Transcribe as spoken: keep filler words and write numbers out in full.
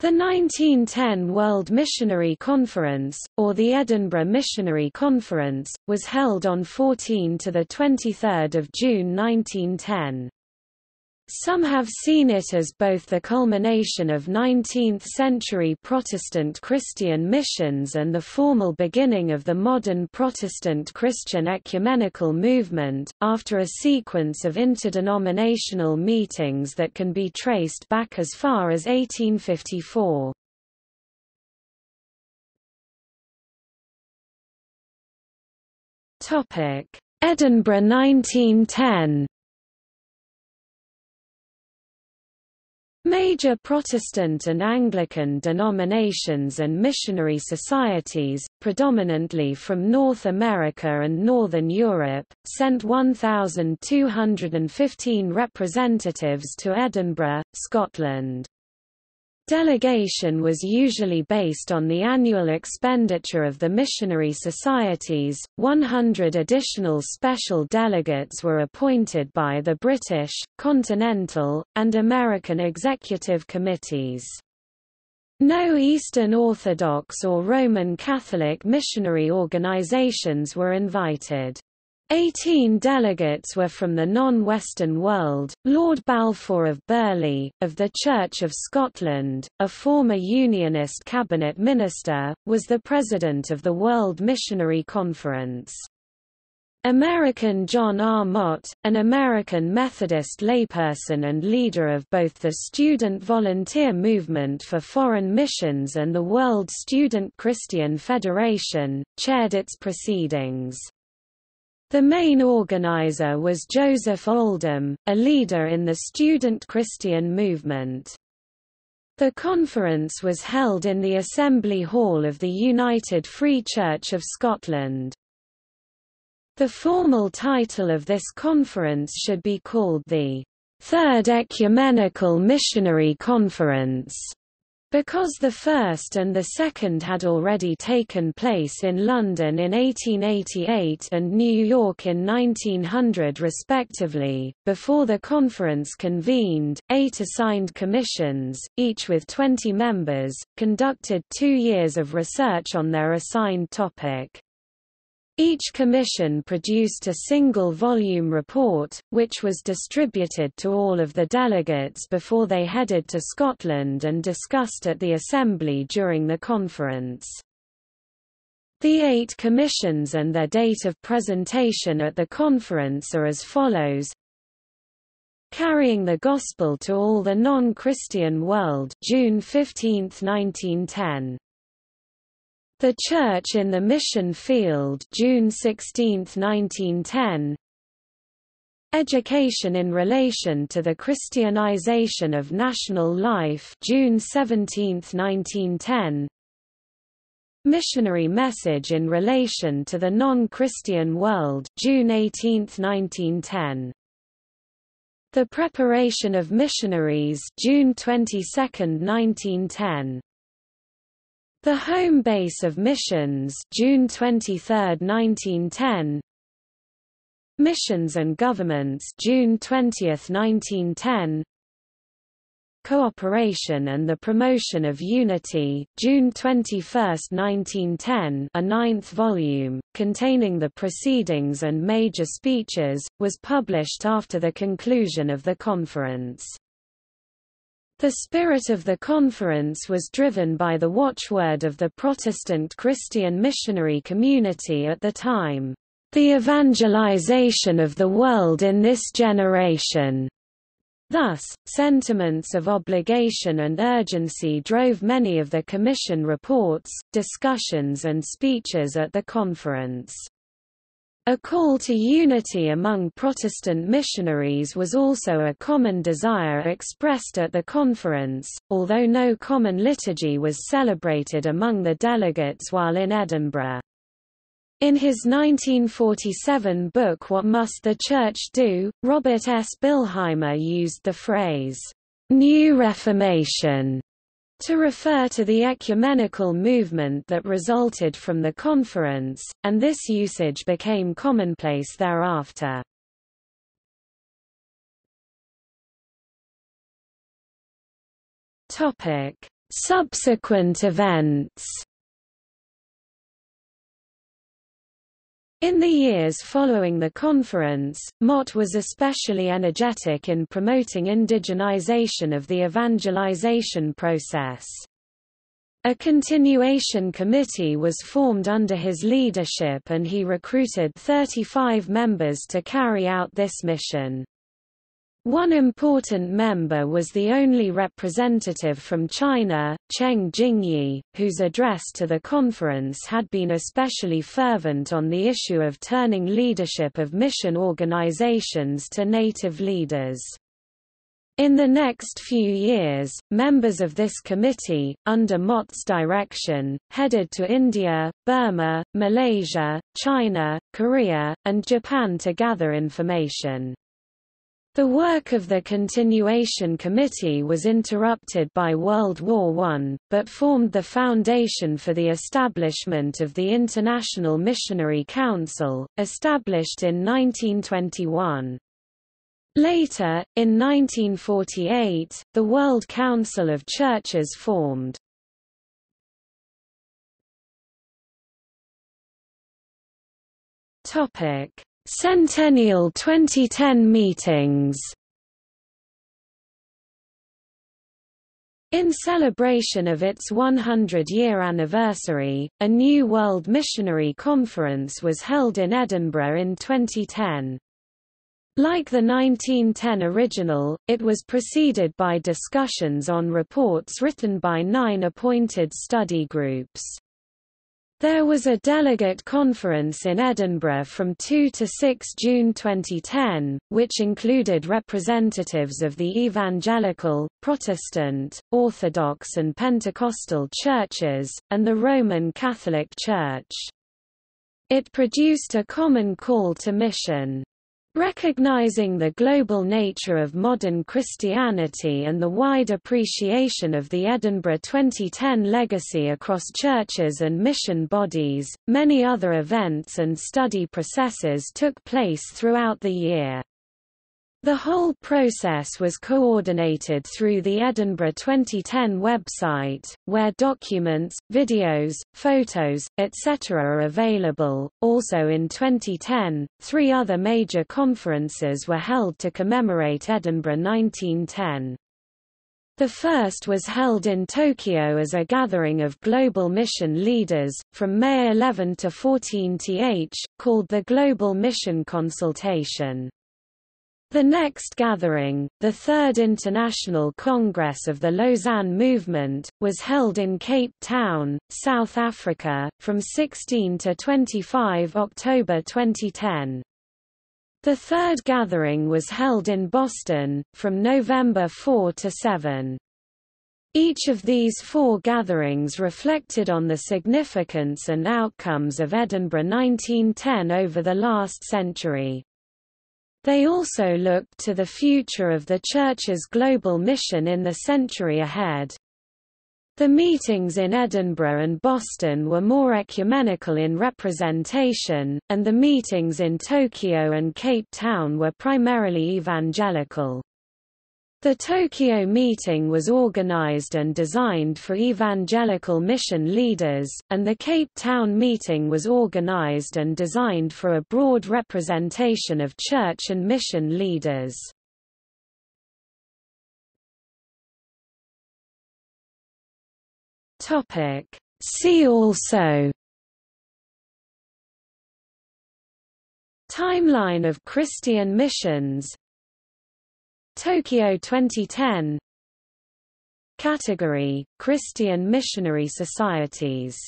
The nineteen ten World Missionary Conference, or the Edinburgh Missionary Conference, was held on fourteen to the twenty-third of June nineteen ten. Some have seen it as both the culmination of nineteenth-century Protestant Christian missions and the formal beginning of the modern Protestant Christian ecumenical movement, after a sequence of interdenominational meetings that can be traced back as far as eighteen fifty-four. Edinburgh nineteen ten. Major Protestant and Anglican denominations and missionary societies, predominantly from North America and Northern Europe, sent one thousand two hundred fifteen representatives to Edinburgh, Scotland. Delegation was usually based on the annual expenditure of the missionary societies. one hundred additional special delegates were appointed by the British, Continental, and American executive committees. No Eastern Orthodox or Roman Catholic missionary organizations were invited. Eighteen delegates were from the non-Western world: Lord Balfour of Burleigh, of the Church of Scotland, a former Unionist cabinet minister, was the president of the World Missionary Conference. American John R. Mott, an American Methodist layperson and leader of both the Student Volunteer Movement for Foreign Missions and the World Student Christian Federation, chaired its proceedings. The main organizer was Joseph Oldham, a leader in the Student Christian Movement. The conference was held in the Assembly Hall of the United Free Church of Scotland. The formal title of this conference should be called the Third Ecumenical Missionary Conference, because the first and the second had already taken place in London in eighteen eighty-eight and New York in nineteen hundred respectively. Before the conference convened, eight assigned commissions, each with twenty members, conducted two years of research on their assigned topic. Each commission produced a single-volume report, which was distributed to all of the delegates before they headed to Scotland and discussed at the Assembly during the conference. The eight commissions and their date of presentation at the conference are as follows: Carrying the Gospel to All the Non-Christian World, June fifteenth nineteen ten. The Church in the Mission Field, June sixteenth nineteen ten. Education in Relation to the Christianization of National Life, June seventeenth nineteen ten. Missionary Message in Relation to the Non-Christian World, June eighteenth nineteen ten. The Preparation of Missionaries, June twenty-second nineteen ten. The Home Base of Missions, June twenty-third nineteen ten. Missions and Governments, June twentieth nineteen ten. Cooperation and the Promotion of Unity, June twenty-first nineteen ten. A ninth volume, containing the proceedings and major speeches, was published after the conclusion of the conference. The spirit of the conference was driven by the watchword of the Protestant Christian missionary community at the time, "The evangelization of the world in this generation." Thus, sentiments of obligation and urgency drove many of the commission reports, discussions and speeches at the conference. A call to unity among Protestant missionaries was also a common desire expressed at the conference, although no common liturgy was celebrated among the delegates while in Edinburgh. In his nineteen forty-seven book What Must the Church Do?, Robert S. Billheimer used the phrase, "New Reformation," to refer to the ecumenical movement that resulted from the conference, and this usage became commonplace thereafter. Subsequent events. In the years following the conference, Mott was especially energetic in promoting indigenization of the evangelization process. A continuation committee was formed under his leadership and he recruited thirty-five members to carry out this mission. One important member was the only representative from China, Cheng Jingyi, whose address to the conference had been especially fervent on the issue of turning leadership of mission organizations to native leaders. In the next few years, members of this committee, under Mott's direction, headed to India, Burma, Malaysia, China, Korea, and Japan to gather information. The work of the Continuation Committee was interrupted by World War One, but formed the foundation for the establishment of the International Missionary Council, established in nineteen twenty-one. Later, in nineteen forty-eight, the World Council of Churches formed. Centennial twenty ten meetings. In celebration of its one hundred year anniversary, a new World Missionary Conference was held in Edinburgh in twenty ten. Like the nineteen ten original, it was preceded by discussions on reports written by nine appointed study groups. There was a delegate conference in Edinburgh from the second to the sixth of June twenty ten, which included representatives of the Evangelical, Protestant, Orthodox and Pentecostal churches, and the Roman Catholic Church. It produced a common call to mission. Recognizing the global nature of modern Christianity and the wide appreciation of the Edinburgh twenty ten legacy across churches and mission bodies, many other events and study processes took place throughout the year. The whole process was coordinated through the Edinburgh twenty ten website, where documents, videos, photos, et cetera are available. Also in twenty ten, three other major conferences were held to commemorate Edinburgh nineteen ten. The first was held in Tokyo as a gathering of global mission leaders, from May eleventh to the fourteenth, called the Global Mission Consultation. The next gathering, the Third International Congress of the Lausanne Movement, was held in Cape Town, South Africa, from the sixteenth to the twenty-fifth of October twenty ten. The third gathering was held in Boston, from November fourth to the seventh. Each of these four gatherings reflected on the significance and outcomes of Edinburgh nineteen ten over the last century. They also looked to the future of the Church's global mission in the century ahead. The meetings in Edinburgh and Boston were more ecumenical in representation, and the meetings in Tokyo and Cape Town were primarily evangelical. The Tokyo meeting was organized and designed for evangelical mission leaders, and the Cape Town meeting was organized and designed for a broad representation of church and mission leaders. See also: Timeline of Christian missions, Tokyo twenty ten, Category: Christian missionary societies.